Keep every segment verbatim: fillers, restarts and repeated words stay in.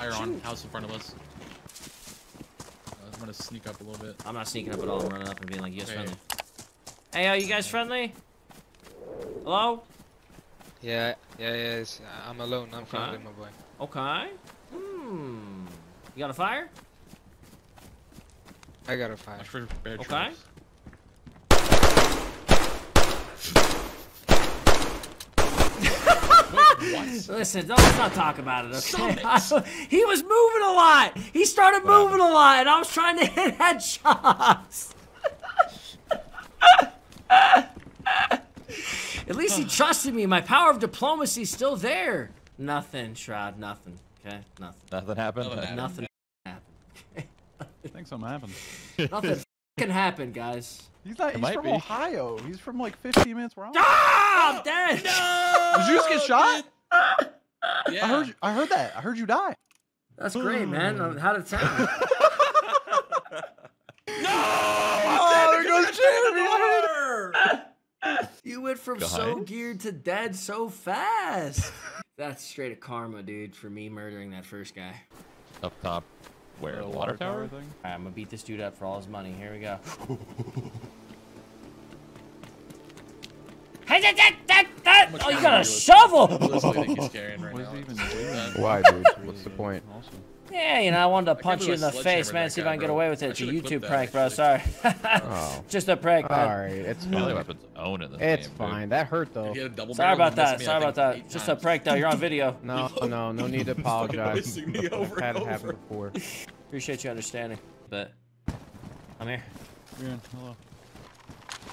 fire on house in front of us. Uh, I'm gonna sneak up a little bit. I'm not sneaking up at all. I'm running up and being like, you guys friendly? Hey, are you guys friendly? Hello? Yeah, yeah, yeah. I'm alone. I'm okay. Friendly, my boy. Okay. Hmm. You got a fire? I got a fire. Okay. What? Listen, don't, let's not talk about it, okay? I, he was moving a lot. He started what moving happened? a lot, and I was trying to hit headshots. At least he trusted me. My power of diplomacy is still there. Nothing, Shroud. Nothing. Okay? Nothing. Nothing happened? Nothing happened. Nothing happened. I think something happened. Nothing fucking happened, guys. He's not. He's from be. Ohio. He's from like fifteen minutes where I'm. Ah, I'm dead. No! Did you just get shot? Yeah. I heard. You, I heard that. I heard you die. That's great, man. How did it sound? No! Oh, there goes Jared. You went from God. so geared to dead so fast. That's straight up karma, dude. For me murdering that first guy. Up top. Where? The water, water tower thing? Alright, I'm gonna beat this dude up for all his money. Here we go. Hey, that, that, that, that. Oh, you got a shovel! Why, dude? What's the point? Awesome. Yeah, you know, I wanted to punch you in the face, man, see if I can get away with it. It's a YouTube prank, bro. Sorry. Oh. Just a prank, man. Sorry, it's fine. Own in this it's game, fine. Dude. That hurt, though. Sorry about that. Sorry about that. Just a prank, though. You're on video. No, no, no need to apologize. I've had it happen before. Appreciate you understanding, but I'm here. You're in. Hello.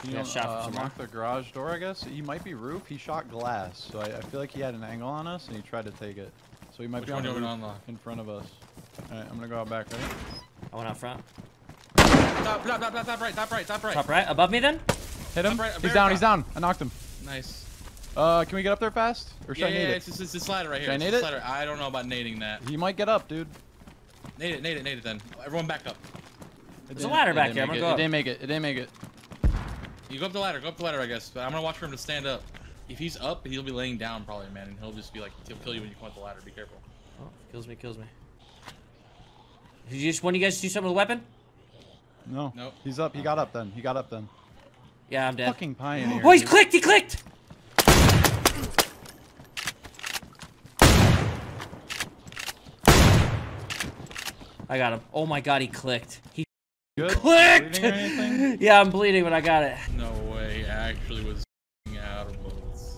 You know, uh, unlock the garage door, I guess. He might be roof. He shot glass, so I, I feel like he had an angle on us, and he tried to take it. So he might Which be on the unlock in front of us. All right, I'm gonna go out back, right? I went out front. Top, top, top, top, top right, top right, top right. Top right, above me then? Hit him. Right, he's down, top. he's down. I knocked him. Nice. Uh, can we get up there fast? Or should yeah, I nade yeah, it? Yeah, it's, it's, it's the slider right here. Should I nade it? Slider. I don't know about nading that. He might get up, dude. Nade it, nade it, nade it then. Everyone back up. There's a ladder back here. I'm gonna go up. It didn't make it, it didn't make it. You go up the ladder, go up the ladder, I guess. But I'm gonna watch for him to stand up. If he's up, he'll be laying down probably, man. And he'll just be like, he'll kill you when you come up the ladder. Be careful. Oh, kills me, kills me. Did you just want you guys to do something with the weapon? No. Nope. He's up. He got up then. He got up then. Yeah, I'm dead. Fucking pioneer. Oh, he clicked. He clicked. I got him. Oh my god, he clicked. He Good. clicked. Or yeah, I'm bleeding, but I got it. No way. I actually was out of bullets.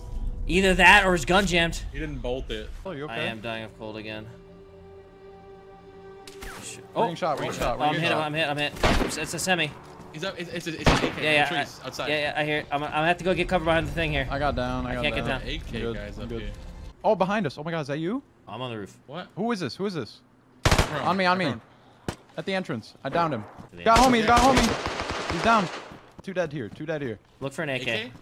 Either that or his gun jammed. He didn't bolt it. Oh, you okay? I am dying of cold again. Oh, ring shot, ring shot. Oh, I'm hit, I'm hit, I'm hit. It's, it's a semi. He's up. It's, it's, it's an A K. Yeah, yeah, trees I, outside. Yeah, yeah, I hear. I'm, I'm gonna have to go get cover behind the thing here. I got down. I, I got can't down. get down. A K guys up here. Oh, behind us. Oh my God, is that you? I'm on the roof. What? Who is this? Who is this? Everyone. On me, on Everyone. me. At the entrance. I downed him. Got homie. Got homie. He's down. Two dead here. Two dead here. Look for an A K. A K?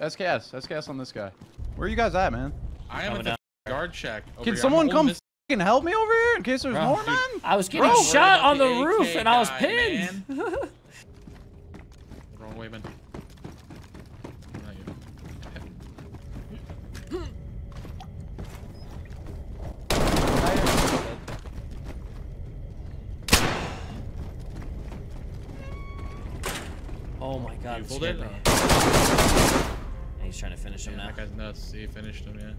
S K S. S K S on this guy. Where are you guys at, man? I am at the guard shack. Can someone come? Can help me over here in case there's Bro, more, dude, man? I was getting Bro, shot on the, the roof and I was pinned. Wrong way, man. Oh my god, you scared me. And he's trying to finish him yeah, now. That guy's nuts. He finished him, yeah.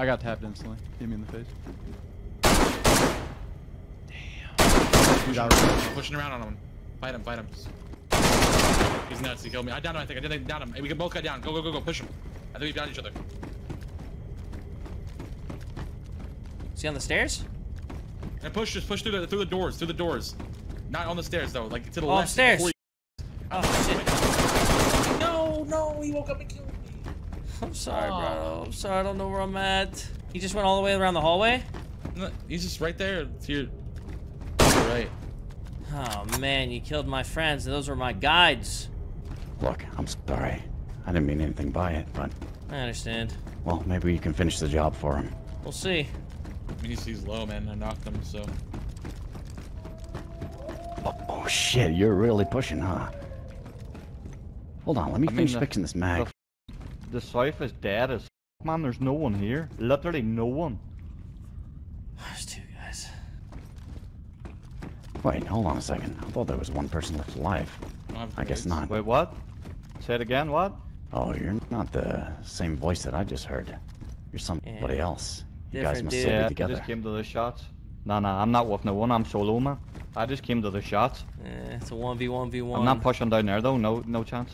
I got tapped instantly. Hit me in the face. Damn. Dude, I was pushing, pushing around on him. Fight him, fight him. He's nuts. He killed me. I downed him, I think. I did down him. We can both cut down. Go, go, go, go. Push him. I think we downed each other. Is he on the stairs? And push, just push through the through the doors, through the doors. Not on the stairs though. Like to the oh, left. Stairs. You... Oh, oh shit. No, no. He woke up and killed me. I'm sorry, Aww. bro. I'm sorry. I don't know where I'm at. He just went all the way around the hallway? No, he's just right there. To your... right. Oh, man. You killed my friends. Those were my guides. Look, I'm sorry. I didn't mean anything by it, but... I understand. Well, maybe you can finish the job for him. We'll see. I mean, he's low, man. I knocked him, so... Oh, oh shit. You're really pushing, huh? Hold on. Let me I finish mean, the, fixing this mag. The... The south is dead as f***, man. There's no one here. Literally no one. There's two guys. Wait, hold on a second. I thought there was one person left alive. I, I guess not. Wait, what? Say it again, what? Oh, you're not the same voice that I just heard. You're somebody yeah. else. You Different guys must dude. still yeah, be together. I just came to the shot. Nah, nah, I'm not with no one. I'm solo, man. I just came to the shot. Yeah, it's a one v one v one. I'm not pushing down there, though. No no chance.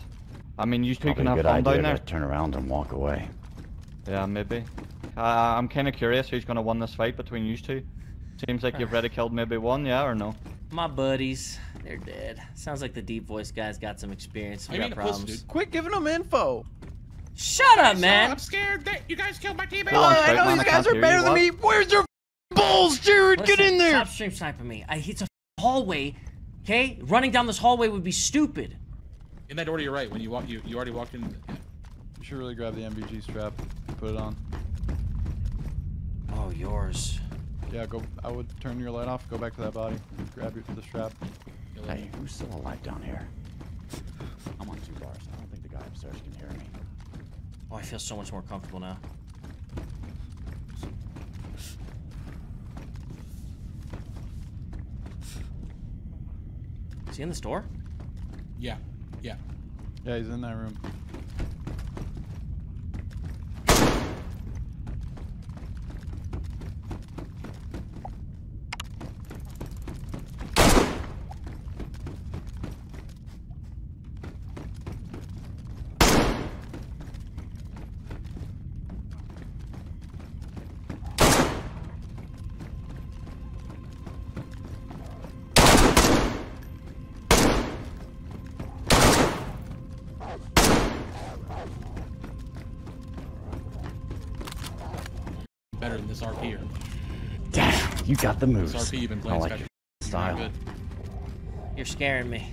I mean, you two Probably can have fun down there. To turn around and walk away. Yeah, maybe. Uh, I'm kind of curious who's going to win this fight between you two. Seems like you've already killed maybe one, yeah, or no? My buddies, they're dead. Sounds like the deep voice guy's got some experience. We got problems. Quit giving them info. Shut up, man. I'm scared that you guys killed my teammate. Oh, I know you guys are better than me. Where's your balls, Jared? Get in there. Stop stream sniping me. I hate to hallway, okay? Running down this hallway would be stupid. In that order, you're right. When you walk, you, you already walked in. You should really grab the M V G strap and put it on. Oh, yours. Yeah, go. I would turn your light off. Go back to that body. Grab your, the strap. Hey, who's still alive down here? I'm on two bars. I don't think the guy upstairs can hear me. Oh, I feel so much more comfortable now. Is he in this door? Yeah. Yeah. Yeah, he's in that room. Better than this R P. Or... Damn, you got the moves. This R P, you've been playing I like your style. Good. You're scaring me.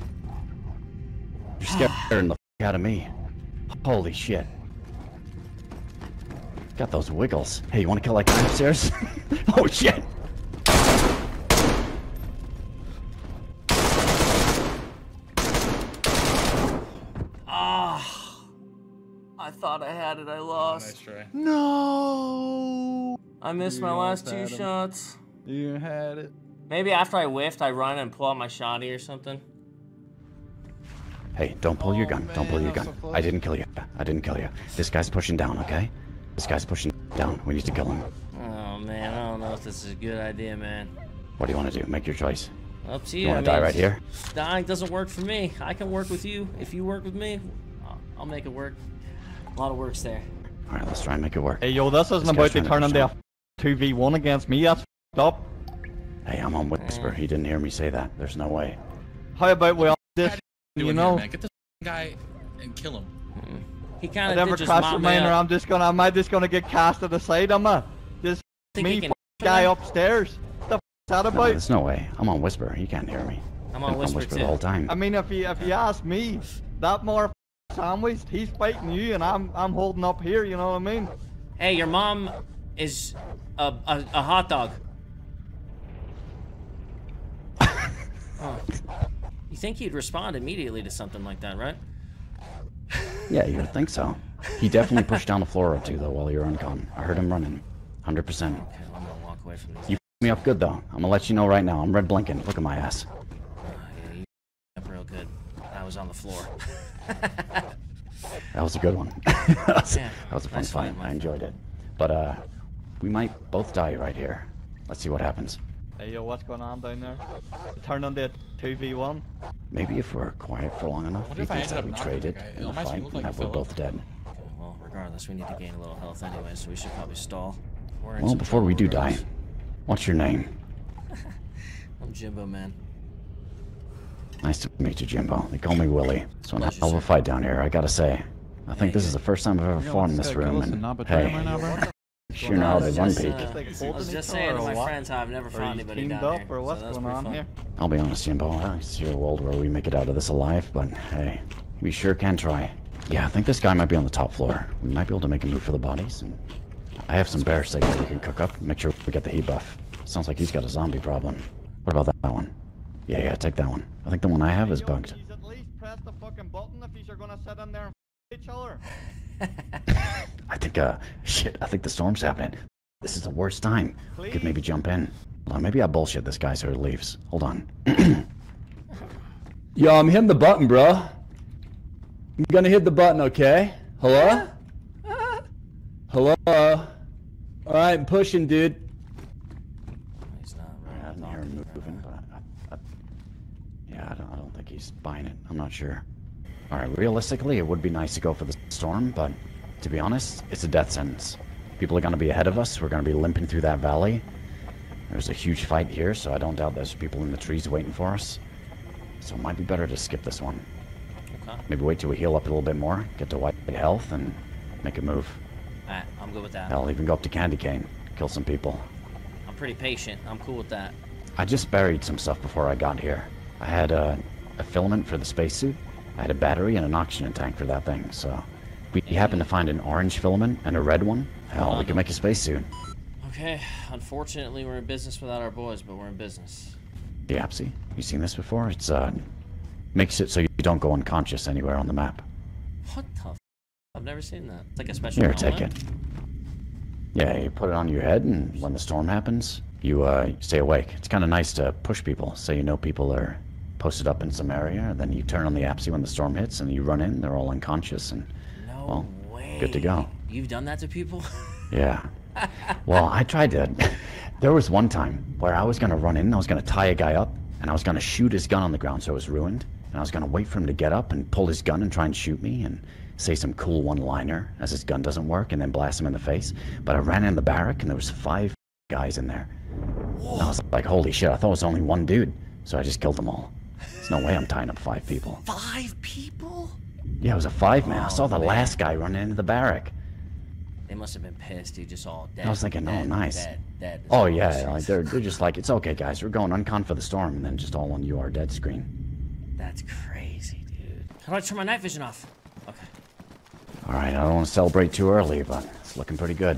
You're scaring the f out of me. Holy shit. Got those wiggles. Hey, you want to kill that guy upstairs? Oh shit. Ah, oh, I thought I had it. I lost. Nice try. No. I missed you my last two him. shots. You had it. Maybe after I whiffed, I run and pull out my shotty or something. Hey, don't pull oh, your gun. Man, don't pull your gun. So I didn't kill you. I didn't kill you. This guy's pushing down, okay? This guy's pushing down. We need to kill him. Oh, man. I don't know if this is a good idea, man. What do you want to do? Make your choice. Up to you. You want to I mean, die right here? Dying doesn't work for me. I can work with you. If you work with me, I'll make it work. A lot of work's there. All right, let's try and make it work. Hey, yo, this isn't this about to turn into a two v one against me. That's f***ed up. Hey, I'm on Whisper. He didn't hear me say that. There's no way. How about we all this, you, you know? Here, man? Get this guy and kill him. He kind of did just crash mop me up. I'm just gonna, am I just gonna get cast to the side? I'm a, this me guy him? upstairs. What the f*** is that about? No, there's no way. I'm on Whisper. He can't hear me. I'm on, I'm whisper, on whisper too. the whole time. I mean, if he, if he asked me, that more sandwiched, he's fighting you and I'm I'm holding up here, you know what I mean? Hey, your mom is a a, a hot dog. Oh. You think he'd respond immediately to something like that, right? Yeah, you would think so. He definitely pushed down the floor or two though while you were uncon. I heard him running. one hundred percent. Okay, I'm gonna walk away from this. You f***ed me up good though. I'm gonna let you know right now. I'm red blinking. Look at my ass. Oh, yeah, you f***ed up real good. I was on the floor. That was a good one. that, was, yeah, that was a fun nice fight. I enjoyed it. But uh, we might both die right here. Let's see what happens. Hey, yo, what's going on down there? Turn on that two v one. Maybe if we're quiet for long enough, he thinks that we traded in a fight and that we're both dead. Okay, well, regardless, we need to gain a little health anyway, so we should probably stall. Well, before we do die, what's your name? I'm Jimbo, man. Nice to meet you, Jimbo. They call me Willy. So I'm a hell of a fight down here, I gotta say. I think this is the first time I've ever fought in this room, and hey, sure now they one peak. I was just saying to my friends how I've never found anybody down here, so that's pretty fun. I'll be honest, Jimbo, I see a world where we make it out of this alive, but hey, we sure can try. Yeah, I think this guy might be on the top floor. We might be able to make a move for the bodies, and I have some bear steak that we can cook up and make sure we get the heat buff. Sounds like he's got a zombie problem. What about that one? Yeah, yeah, take that one. I think the one I have is bugged. At least press the fucking button if you're gonna sit in there and f*** each other. I think, uh, shit, I think the storm's happening. This is the worst time. Please. I could maybe jump in. Hold on, maybe I bullshit this guy so he leaves. Hold on. Yo, I'm hitting the button, bro. I'm gonna hit the button, okay? Hello? Hello? Alright, I'm pushing, dude. He's not really I don't hear him moving, right but I, I, yeah, I don't, I don't think he's buying it. I'm not sure. Alright, realistically, it would be nice to go for the storm, but to be honest, it's a death sentence. People are gonna be ahead of us. We're gonna be limping through that valley. There's a huge fight here, so I don't doubt there's people in the trees waiting for us. So it might be better to skip this one. Okay. Maybe wait till we heal up a little bit more, get to white health, and make a move. Alright, I'm good with that. I'll even go up to Candy Cane, kill some people. I'm pretty patient. I'm cool with that. I just buried some stuff before I got here. I had a, a filament for the spacesuit. I had a battery and an oxygen tank for that thing, so... We yeah. happened to find an orange filament and a red one. Hell, um, we can make a spacesuit. Okay, unfortunately we're in business without our boys, but we're in business. The A P S I, you seen this before? It's uh, makes it so you don't go unconscious anywhere on the map. What the f? I've never seen that. It's like a special Here, helmet? Take it. Yeah, you put it on your head and when the storm happens, you uh, stay awake. It's kind of nice to push people, so you know people are posted up in some area, and then you turn on the A P S I when the storm hits and you run in, they're all unconscious and, no well, way. Good to go. You've done that to people? Yeah. Well, I tried to... There was one time where I was going to run in, I was going to tie a guy up, and I was going to shoot his gun on the ground so it was ruined, and I was going to wait for him to get up and pull his gun and try and shoot me and say some cool one-liner as his gun doesn't work and then blast him in the face. But I ran in the barrack and there was five guys in there. And I was like, holy shit, I thought it was only one dude, so I just killed them all. There's no way I'm tying up five people. Five people? Yeah, it was a five-man. Oh, I saw the man. last guy run into the barrack. They must have been pissed, dude, just all dead. I was thinking, dead, oh, nice. Dead, dead, oh, yeah, like they're, they're just like, it's okay, guys, we're going uncon for the storm, and then just all on you are dead screen. That's crazy, dude. How do I turn my night vision off? Okay. All right, I don't want to celebrate too early, but it's looking pretty good.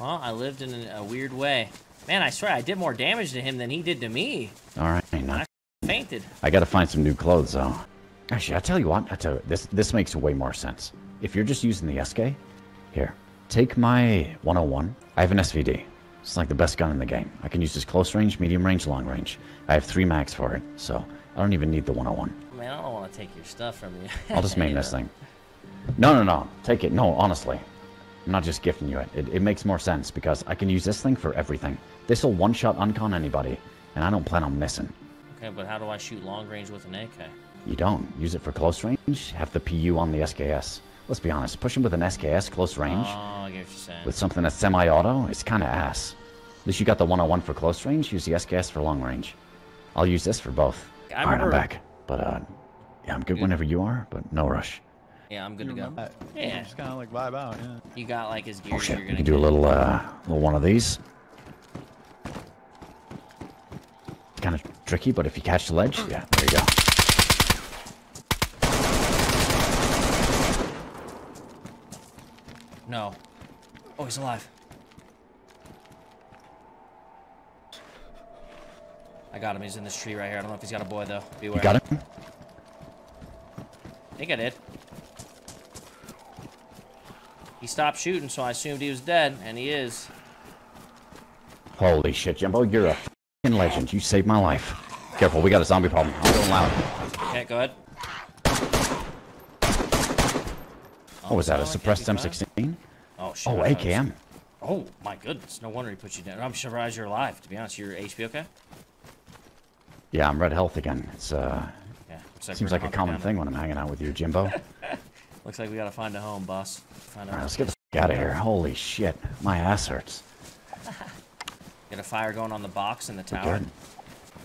Well, I lived in a weird way. Man, I swear, I did more damage to him than he did to me. All right. I fainted. I got to find some new clothes, though. Actually, I tell you what, I tell you, this, this makes way more sense. If you're just using the S K, here. Take my one oh one. I have an S V D. It's like the best gun in the game. I can use this close range, medium range, long range. I have three mags for it, so I don't even need the one oh one. Man, I don't want to take your stuff from you. I'll just make this know. thing. No, no, no. Take it. No, honestly. I'm not just gifting you it. It, it makes more sense because I can use this thing for everything. This will one-shot uncon anybody, and I don't plan on missing. Okay, but how do I shoot long range with an A K? You don't. Use it for close range. Have the P U on the S K S. Let's be honest, pushing with an S K S close range, oh, I get what you're saying. With something that's semi-auto, it's kind of ass. At least you got the one oh one for close range, use the S K S for long range. I'll use this for both. I remember... All right, I'm back. But, uh, yeah, I'm good, good whenever you are, but no rush. Yeah, I'm good you to go. That. Yeah. You just kind of like vibe out, yeah. You got, like, his gear. Oh, shit. You're gonna you can do a little, uh, little one of these. It's kind of tricky, but if you catch the ledge, yeah, there you go. No. Oh, he's alive. I got him. He's in this tree right here. I don't know if he's got a boy, though. Beware. You got him? I think I did. He stopped shooting, so I assumed he was dead, and he is. Holy shit, Jimbo. You're a f***ing legend. You saved my life. Careful. We got a zombie problem. I'm going loud. Okay, go ahead. Oh, was that a suppressed M sixteen? Oh, shit. Oh, A K M. Oh, my goodness. No wonder he put you down. I'm surprised you're alive, to be honest. Your H P okay? Yeah, I'm red health again. It's, uh, yeah, looks like seems like a common thing when I'm hanging out with you, Jimbo. Looks like we gotta find a home, boss. Find All right, let's get the f*** out of here. Holy shit. My ass hurts. Get a fire going on the box in the tower.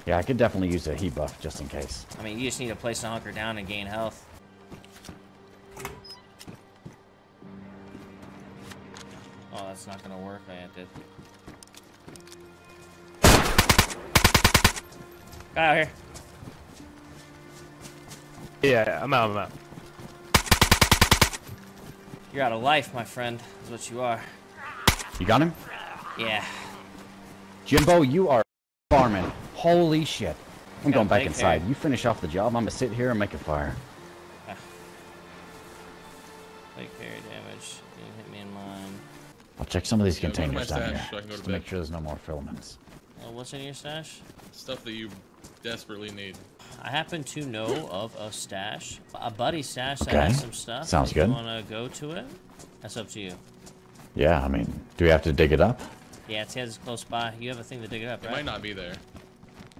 Yeah, I could definitely use a heat buff just in case. I mean, you just need a place to hunker down and gain health. Oh, that's not gonna work, man. Did. Got out here. Yeah, I'm out, I'm out. You're out of life, my friend, is what you are. You got him? Yeah. Jimbo, you are farming. Holy shit. I'm going back inside. Care. You finish off the job, I'm gonna sit here and make a fire. Take care damage. You hit me in mine. I'll check some of these yeah, containers down stash, here so just to bed. make sure there's no more filaments. Well, what's in your stash? Stuff that you desperately need. I happen to know of a stash, a buddy stash that okay. has some stuff. Sounds if good. You want to go to it? That's up to you. Yeah, I mean, do we have to dig it up? Yeah, it's, it's close by. You have a thing to dig it up, it right? It might not be there.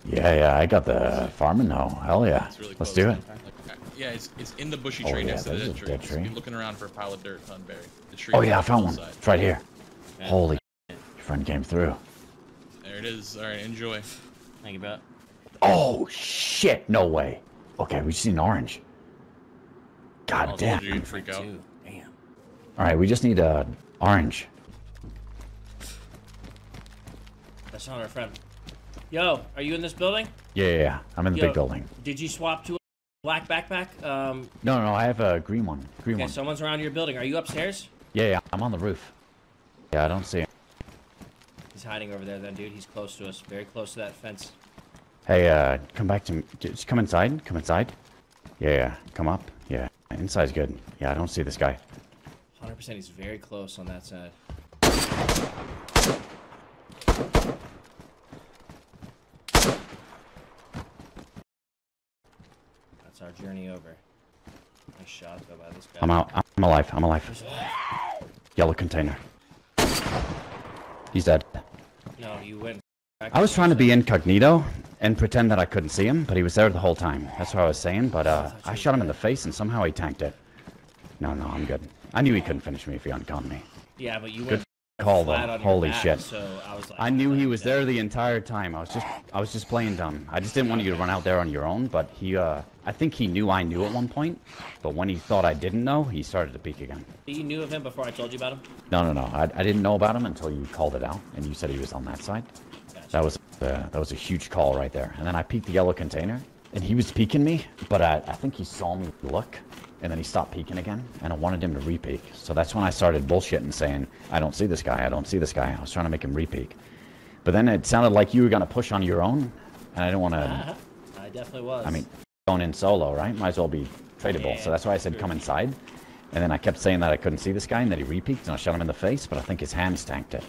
Yeah, yeah, I got the farming hoe. Hell yeah. Really Let's do it. Like, yeah, it's, it's in the bushy oh, tree yeah, next to the tree. Dead tree. You're looking around for a pile of dirt unburied. The tree oh, yeah, I found one. Side. It's right here. Yeah. Holy shit. Your friend came through. There it is. All right, enjoy. Thank you, bro. Oh, shit. No way. Okay, we just need an orange. God I'll damn. You freak out. Damn. All right, we just need an orange. That's not our friend. Yo, are you in this building? Yeah, yeah, yeah. I'm in the Yo, big building. Did you swap to a black backpack? Um, no, no, I have a green one. Green okay, one. Someone's around your building. Are you upstairs? Yeah, yeah, I'm on the roof. Yeah, I don't see him. He's hiding over there then, dude. He's close to us. Very close to that fence. Hey, uh, come back to me. Just come inside. Come inside. Yeah, yeah. Come up. Yeah. Inside's good. Yeah, I don't see this guy. one hundred percent he's very close on that side. Our journey over. I shot though by this guy. I'm out. I'm alive. I'm alive. Yellow container. He's dead. No, you went. I was trying to be incognito and pretend that I couldn't see him, but he was there the whole time. That's what I was saying, but uh, I shot him in the face and somehow he tanked it. No, no, I'm good. I knew he couldn't finish me if he unconned me. Yeah, but you went. Good call though. Holy shit. So I, was like, I knew he was there the entire time. I was just, I was just playing dumb. I just didn't want you to run out there on your own, but he, uh. I think he knew I knew at one point, but when he thought I didn't know, he started to peek again. You knew of him before I told you about him? No, no, no. I, I didn't know about him until you called it out, and you said he was on that side. Gotcha. That was uh, that was a huge call right there. And then I peeked the yellow container, and he was peeking me, but I, I think he saw me look, and then he stopped peeking again, and I wanted him to re-peek. So that's when I started bullshitting, saying, I don't see this guy, I don't see this guy. I was trying to make him re-peek. But then it sounded like you were going to push on your own, and I didn't want to... I definitely was. I mean... going in solo, right? Might as well be tradable. Yeah, so that's why I said true. Come inside. And then I kept saying that I couldn't see this guy and that he re-peeked and I shot him in the face, but I think his hands tanked it.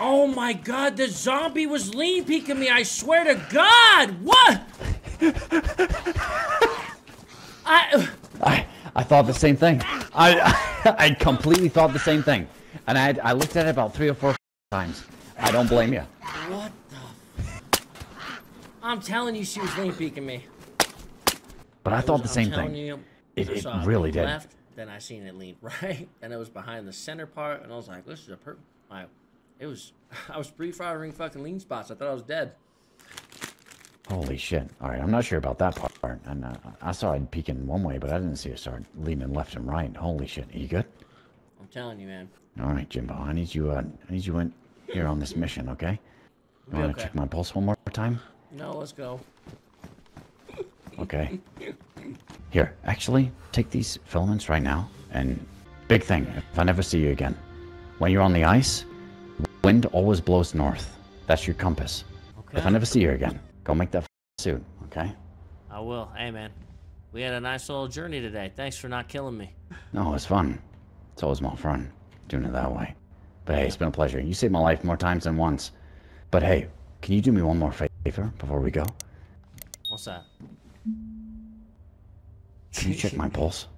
Oh my god, the zombie was lean peeking me, I swear to god! What? I, I I thought the same thing. I I, I completely thought the same thing. And I, had, I looked at it about three or four times. I don't blame you. What the? F I'm telling you, she was lean peeking me. But I it thought was, the I'm same thing. You, it it really did. Left, then I seen it lean right, and it was behind the center part, and I was like, "This is a per." I, it was. I was pre-firing fucking lean spots. I thought I was dead. Holy shit! All right, I'm not sure about that part. And uh, I saw it peeking one way, but I didn't see it start leaning left and right. Holy shit! Are you good? I'm telling you, man. All right, Jimbo. I need you. Uh, I need you in here on this mission, okay? You want to okay. check my pulse one more time? No, let's go. Okay. Here, actually, take these filaments right now. And big thing, if I never see you again, when you're on the ice, wind always blows north. That's your compass. Okay. If I never see you again, go make that suit, okay? I will. Hey, man. We had a nice little journey today. Thanks for not killing me. No, it's fun. It's always more fun. Doing it that way. But hey, it's been a pleasure. You saved my life more times than once. But hey, can you do me one more favor before we go? What's that? Can you check my pulse?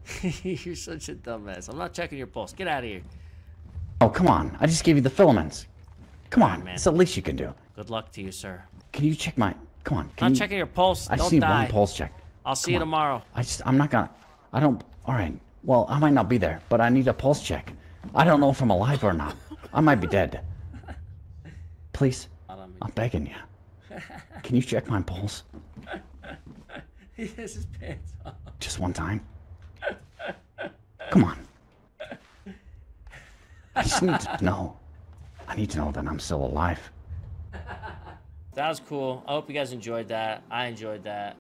You're such a dumbass. I'm not checking your pulse. Get out of here. Oh, come on. I just gave you the filaments. Come on, man. It's the least you can do. Good luck to you, sir. Can you check my... Come on. I'm you... checking your pulse. I just need one pulse check. I'll see come you on. tomorrow. I just... I'm not gonna... I don't... All right. Well, I might not be there, but I need a pulse check. I don't know if I'm alive or not. I might be dead. Please, I'm begging you. Can you check my pulse? He has his pants off. Just one time? Come on. I just need to know. I need to know that I'm still alive. That was cool. I hope you guys enjoyed that. I enjoyed that.